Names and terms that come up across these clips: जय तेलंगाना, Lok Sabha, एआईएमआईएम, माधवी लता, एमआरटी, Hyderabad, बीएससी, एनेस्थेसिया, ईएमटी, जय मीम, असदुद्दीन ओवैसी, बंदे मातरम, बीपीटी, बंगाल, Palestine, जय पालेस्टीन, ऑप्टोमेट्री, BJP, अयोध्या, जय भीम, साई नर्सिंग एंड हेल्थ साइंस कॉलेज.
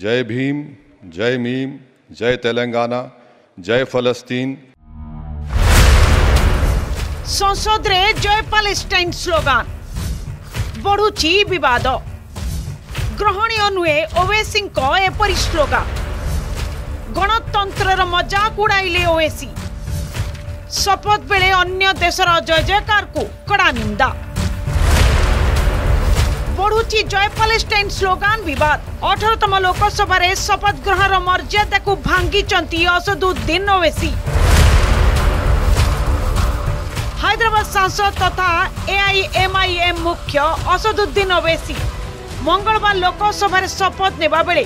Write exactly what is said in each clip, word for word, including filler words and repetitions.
जय भीम, जय मीम, जय तेलंगाना, जय पालेस्टीन। संसद रे जय पालेस्टीन स्लोगान बढ़ुची विवाद ग्रहणीय नुहे ओवेसी एपरी स्लोगान गणतंत्रर मजाक उड़ाइले ओवेसी शपथ बेले अन्य देशर जय जयकार को कड़ा निंदा बढ़ुची जय पालेस्टीन स्लोगान विवाद अठारतम लोकसभा शपथ ग्रहण मर्यादा को भांगी असदुद्दीन ओवैसी हैदराबाद सांसद तथा एआईएमआईएम मुख्य असदुद्दीन ओवैसी मंगलवार लोकसभा शपथ नेबा बेले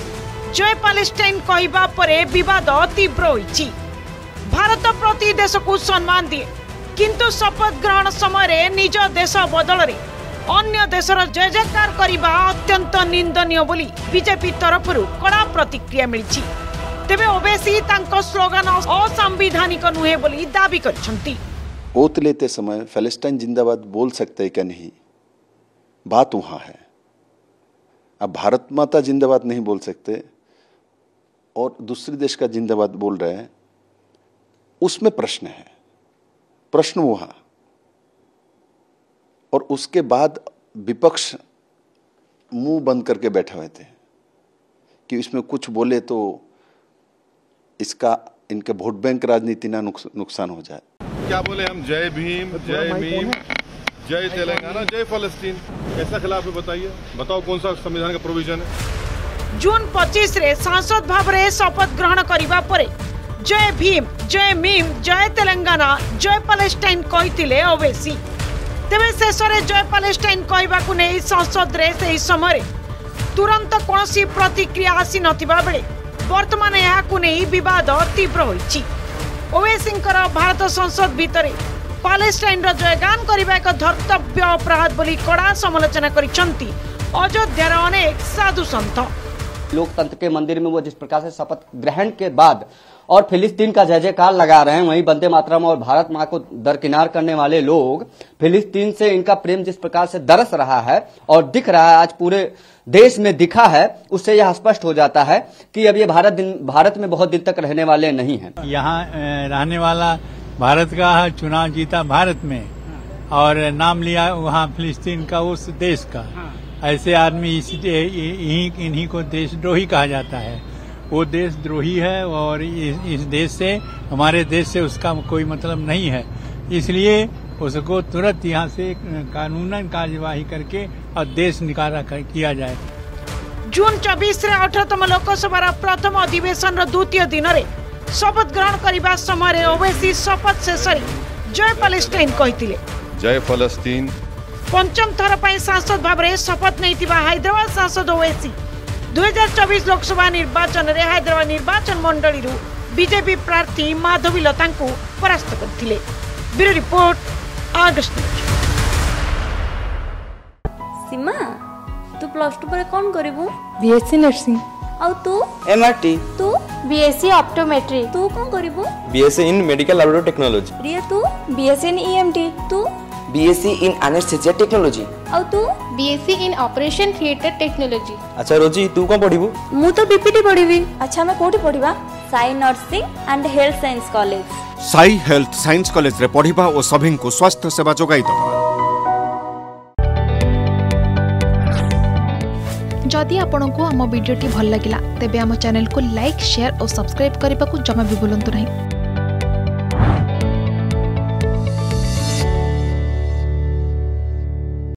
जय पालेस्टीन कहिबा परे विवाद तीव्र होईछि। भारत प्रति देश को सम्मान दिए किंतु शपथ ग्रहण समय निज देश बदल रे अन्य देशर जय जयकार करने अत्यंत निंदनीय बोली बीजेपी तरफ कड़ा प्रतिक्रिया मिली। तेबे ओवैसी स्लोगान असंवैधानिक नुहे बोली दावी करछंती। ओत लेते समय फलस्तीन जिंदाबाद बोल सकते हैं क्या नहीं, बात वहाँ है। अब भारत माता जिंदाबाद नहीं बोल सकते और दूसरे देश का जिंदाबाद बोल रहे हैं, उसमें प्रश्न है। प्रश्न वहाँ और उसके बाद विपक्ष मुंह बंद करके बैठे हुए थे कि इसमें कुछ बोले तो इसका इनके वोट बैंक राजनीति ना नुकसान हो जाए। क्या बोले हम जय भीम, जय मीम, जय तेलंगाना, जय पालेस्टीन, कैसा खिलाफ है बताइए, बताओ कौन सा संविधान का प्रोविजन है। जून पच्चीस रे सांसद भाव रे शपथ ग्रहण करिबा परे जय भीम, जय मीम, जय तेलंगाना, जय पालेस्टीन कहिथिले ओवैसी। तेरे शेष जय पालेस्टीन कहवाक नहीं संसद रे से समय तुरंत कौन सी प्रतिक्रिया आसी नथिबा बेले वर्तमान यहाकू नहीं विवाद तीव्र होईछि। ओवैसींकर भारत संसद भितर पालेस्टाइन जयगान करने एक धर्तव्य अपराध बोली कड़ा समालोचना करिसंती अयोध्यार अनेक साधु सन्त। लोकतंत्र के मंदिर में वो जिस प्रकार से शपथ ग्रहण के बाद और फिलिस्तीन का जय जयकार लगा रहे हैं, वहीं बंदे मातरम और भारत माँ को दरकिनार करने वाले लोग फिलिस्तीन से इनका प्रेम जिस प्रकार से दरस रहा है और दिख रहा है, आज पूरे देश में दिखा है, उससे यह स्पष्ट हो जाता है कि अब ये भारत दिन भारत में बहुत दिन तक रहने वाले नहीं हैं। यहाँ रहने वाला भारत का चुनाव जीता भारत में और नाम लिया वहाँ फिलिस्तीन का, उस देश का। ऐसे आदमी इन्हीं को देशद्रोही कहा जाता है। वो देशद्रोही है और इस देश से, हमारे देश से उसका कोई मतलब नहीं है, इसलिए उसको तुरंत यहाँ से कानूनन कार्यवाही करके और देश निकाला कर, किया जाए। जून चौबीस रे अठारतम लोकसभा प्रथम अधिवेशन द्वितीय दिन रे शपथ ग्रहण करने समय ओवैसी शपथ शेष जय पालेस्टीन कहिथिले जय पालेस्टीन। पंचम थर पर सांसद भाव में शपथ नहीं हैदराबाद सांसद ओवैसी दो हज़ार चौबीस लोकसभा निर्वाचन में हैदराबाद निर्वाचन मंडली बीजेपी प्रार्थी माधवी लता को परास्त करथिले। Bureau report August. सीमा तू प्लस टू पर कौन करिवु? बीएससी nursing. और तू? एमआरटी। तू? बीएससी ऑप्टोमेट्री। तू कौन करिवु? बीएससी in medical laboratory technology. Riya तू? बीएससी in ईएमटी। तू? बीएससी in एनेस्थेसिया technology. और तू? बीएससी in operation theatre technology. अच्छा रोजी तू कौन पढ़ीबू? मु तो बीपीटी पढ़ीबी। अच्छा मैं कोठी पढ़ीबा? साई नर्सिंग एंड हेल्थ साइंस कॉलेज। Sai health science college रे पढ़ीबा ओ सभिं को स्वास्थ्य सेवा जोगाई दबा। जदि आपन को हम वीडियो टी भल लागिला तेबे हम चैनल को लाइक, शेयर और सब्सक्राइब करबा को जमा भी भूलंतु नहीं।